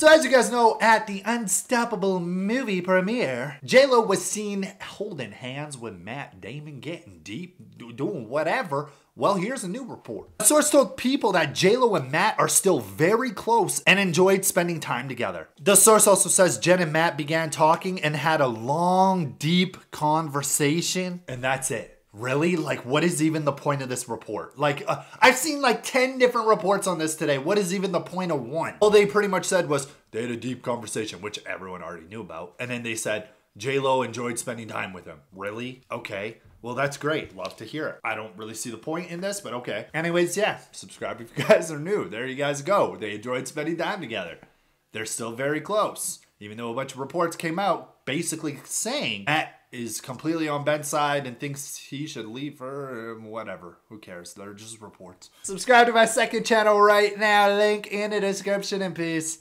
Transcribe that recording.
So as you guys know, at the Unstoppable movie premiere, J.Lo was seen holding hands with Matt Damon, getting deep, doing whatever. Well, here's a new report. A source told People that J.Lo and Matt are still very close and enjoyed spending time together. The source also says Jen and Matt began talking and had a long, deep conversation, and that's it. Really? Like, what is even the point of this report? Like, I've seen like 10 different reports on this today. What is even the point of one? All they pretty much said was they had a deep conversation, which everyone already knew about. And then they said J.Lo enjoyed spending time with him. Really? Okay. Well, that's great. Love to hear it. I don't really see the point in this, but okay. Anyways, yeah. Subscribe if you guys are new. There you guys go. They enjoyed spending time together. They're still very close. Even though a bunch of reports came out basically saying that is completely on Ben's side and thinks he should leave her, whatever. Who cares? They're just reports. Subscribe to my second channel right now. Link in the description, and peace.